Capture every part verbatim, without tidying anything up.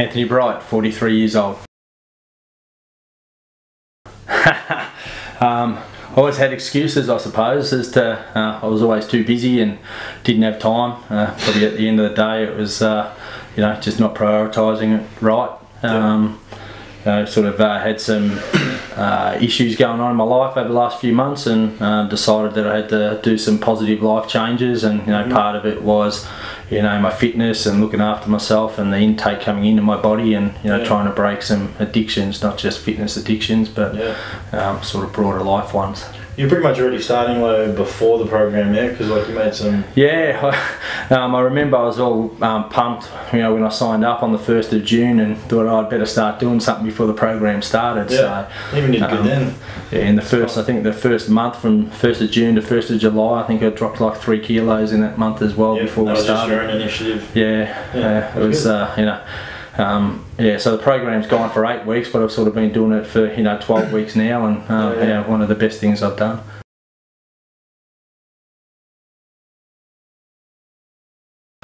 Anthony Bright, forty-three years old. um, I always had excuses, I suppose, as to uh, I was always too busy and didn't have time. Uh, probably at the end of the day, it was uh, you know, just not prioritising it right. Um, you know, sort of uh, had some uh, issues going on in my life over the last few months, and uh, decided that I had to do some positive life changes. And you know, mm-hmm. part of it was, you know, my fitness and looking after myself and the intake coming into my body, and you know, yeah. trying to break some addictions, not just fitness addictions, but yeah. um, sort of broader life ones. You're pretty much already starting though before the program, yeah, because like you made some. Yeah, I, um, I remember I was all um, pumped, you know, when I signed up on the first of June, and thought oh, I'd better start doing something before the program started. Yeah, so, even did um, good then. Yeah, in the first, I think the first month, from first of June to first of July, I think I dropped like three kilos in that month as well, yeah, before we started. Initiative. Yeah, yeah, uh, it was uh, you know, um, yeah. So the program's gone for eight weeks, but I've sort of been doing it for you know twelve weeks now, and uh, yeah, yeah. yeah, one of the best things I've done.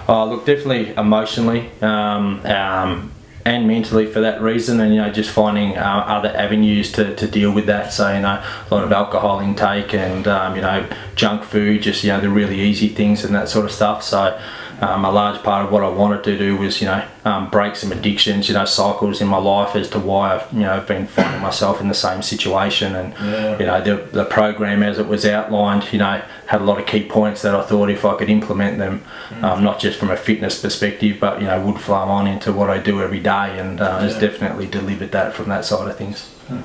Oh, look, definitely emotionally um, um, and mentally for that reason, and you know, just finding uh, other avenues to, to deal with that. So you know, a lot of alcohol intake and um, you know, junk food, just you know, the really easy things and that sort of stuff. So. Um, a large part of what I wanted to do was, you know, um, break some addictions, you know, cycles in my life as to why I've, you know, I've been finding myself in the same situation. And, yeah. you know, the, the program as it was outlined, you know, had a lot of key points that I thought if I could implement them, mm. um, not just from a fitness perspective, but, you know, would flow on into what I do every day. And uh, yeah. it's definitely delivered that from that side of things. Mm.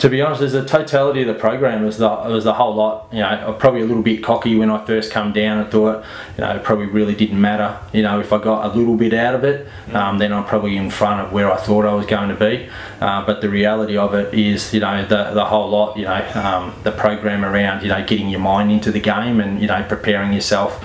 To be honest, there's a totality of the program. It was the, it was the whole lot. You know, I was probably a little bit cocky when I first come down and thought, you know, it probably really didn't matter. You know, if I got a little bit out of it, um, then I'm probably in front of where I thought I was going to be. Uh, but the reality of it is, you know, the, the whole lot, you know, um, the program around, you know, getting your mind into the game and, you know, preparing yourself.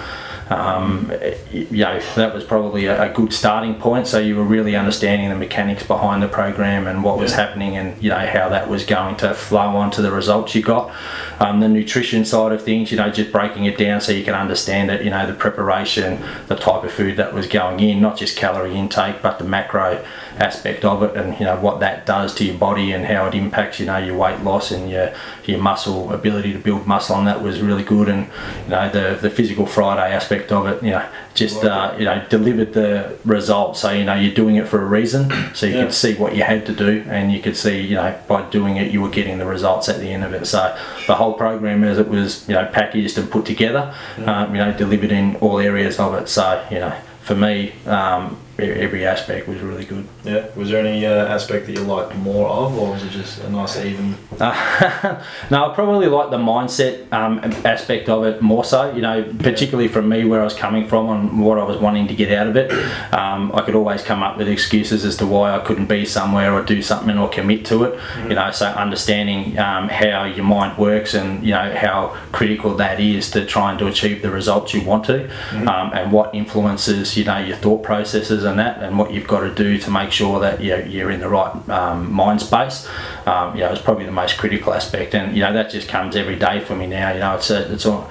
Um, you know, that was probably a, a good starting point, so you were really understanding the mechanics behind the program and what yeah. was happening, and you know, how that was going to flow on to the results you got. Um, the nutrition side of things, you know, just breaking it down so you can understand it, you know, the preparation, the type of food that was going in, not just calorie intake but the macro aspect of it, and you know, what that does to your body and how it impacts, you know, your weight loss and your, your muscle ability to build muscle. And that was really good. And you know, the, the Physical Friday aspect of it, you know, just uh, you know, delivered the results. So you know, you're doing it for a reason, so you yeah. could see what you had to do, and you could see, you know, by doing it you were getting the results at the end of it. So the whole program as it was, you know, packaged and put together, yeah. um, you know, delivered in all areas of it. So you know, for me, um, every aspect was really good. Yeah. Was there any uh, aspect that you liked more of, or was it just a nice even? Uh, no, I probably liked the mindset um, aspect of it more so, you know, particularly from me where I was coming from and what I was wanting to get out of it. Um, I could always come up with excuses as to why I couldn't be somewhere or do something or commit to it, mm-hmm. you know, so understanding um, how your mind works and, you know, how critical that is to trying to achieve the results you want to, mm-hmm. um, and what influences, you know, your thought processes and that, and what you've got to do to make sure that you know, you're in the right um, mind space. Um, you know, it's probably the most critical aspect, and you know, that just comes every day for me now. You know, it's a, it's all,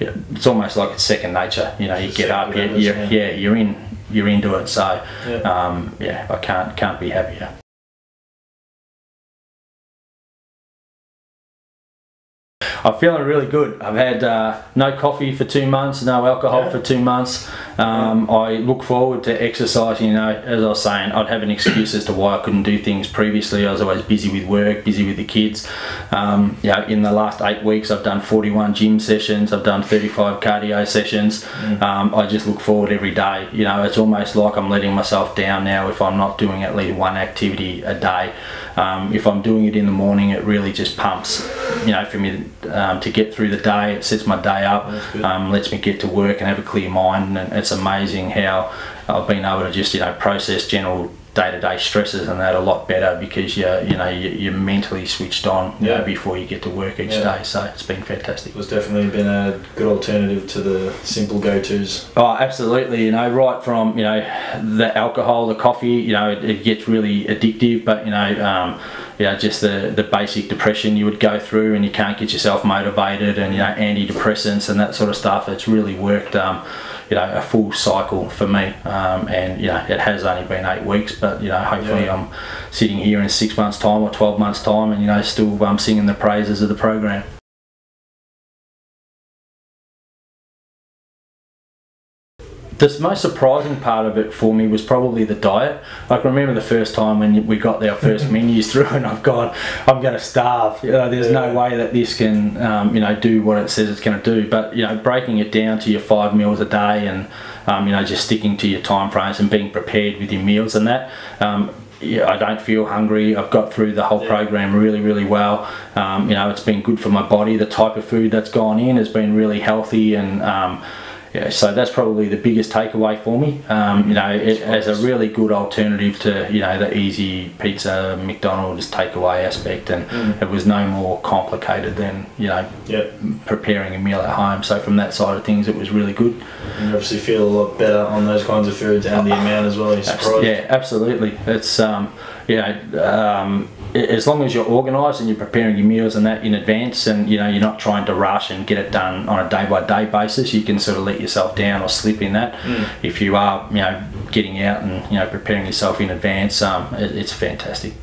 it's almost like it's second nature. You know, you get up, you're, you're, yeah, you're in, you're into it. So yeah, um, yeah I can't can't be happier. I'm feeling really good. I've had uh, no coffee for two months, no alcohol yeah. for two months. Um, yeah. I look forward to exercising. You know, as I was saying, I'd have an excuse as to why I couldn't do things previously. I was always busy with work, busy with the kids. Um, you know, in the last eight weeks, I've done forty-one gym sessions. I've done thirty-five cardio sessions. Mm. Um, I just look forward every day. You know, it's almost like I'm letting myself down now if I'm not doing at least one activity a day. Um, if I'm doing it in the morning, it really just pumps, you know, for me um, to get through the day. It sets my day up, um, lets me get to work and have a clear mind. And it's amazing how I've been able to just, you know, process general day-to-day stresses and that a lot better, because you're, you know, you're mentally switched on, you yeah. know, before you get to work each yeah. day. So it's been fantastic. It's definitely been a good alternative to the simple go-tos. Oh, absolutely. You know, right from, you know, the alcohol, the coffee, you know, it, it gets really addictive, but, you know, um, you know, just the, the basic depression you would go through, and you can't get yourself motivated, and, you know, antidepressants and that sort of stuff. It's really worked, um, you know, a full cycle for me, um, and, you know, it has only been eight weeks, but, you know, hopefully yeah. I'm sitting here in six months' time or twelve months' time and, you know, still um, singing the praises of the program. The most surprising part of it for me was probably the diet. I can remember the first time when we got our first menus through, and I've gone, I'm going to starve. You know, there's no way that this can, um, you know, do what it says it's going to do. But, you know, breaking it down to your five meals a day, and, um, you know, just sticking to your time frames and being prepared with your meals and that. Um, Yeah, I don't feel hungry. I've got through the whole yeah. program really, really well. Um, you know, it's been good for my body. The type of food that's gone in has been really healthy, and um, yeah, so that's probably the biggest takeaway for me. Um, you know, it, as a really good alternative to, you know, the easy pizza, McDonald's takeaway aspect, and mm. it was no more complicated than, you know, yep. preparing a meal at home. So from that side of things, it was really good. You obviously feel a lot better on those kinds of foods and the amount as well. You're surprised. Yeah, absolutely. It's um, you know, um, as long as you're organised and you're preparing your meals and that in advance, and, you know, you're not trying to rush and get it done on a day by day basis, you can sort of let yourself down or slip in that. Mm. If you are, you know, getting out and, you know, preparing yourself in advance, um, it, it's fantastic.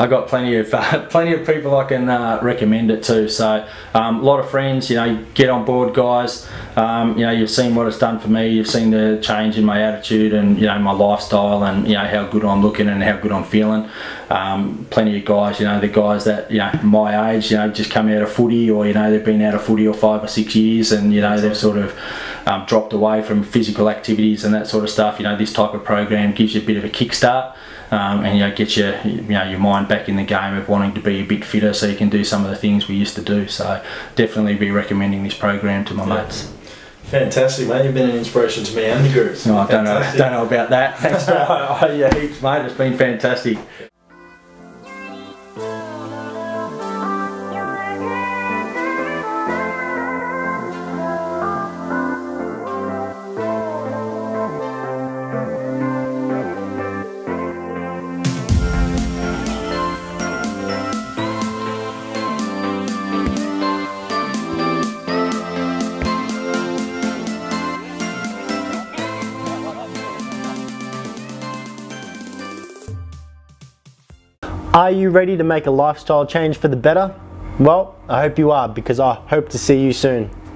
I got plenty of uh, plenty of people I can uh, recommend it to. So um, a lot of friends, you know, get on board, guys. Um, you know, you've seen what it's done for me. You've seen the change in my attitude and, you know, my lifestyle, and, you know, how good I'm looking and how good I'm feeling. Um, plenty of guys, you know, the guys that, you know, my age, you know, just come out of footy, or, you know, they've been out of footy or five or six years, and, you know, they've sort of um, dropped away from physical activities and that sort of stuff. You know, this type of program gives you a bit of a kickstart. Um, and, you know, get your, you know, your mind back in the game of wanting to be a bit fitter, so you can do some of the things we used to do. So definitely be recommending this program to my yeah. mates. Fantastic, mate. You've been an inspiration to me and the group. No, I don't know, don't know about that. Thanks for oh, yeah, heaps, mate. It's been fantastic. Are you ready to make a lifestyle change for the better? Well, I hope you are, because I hope to see you soon.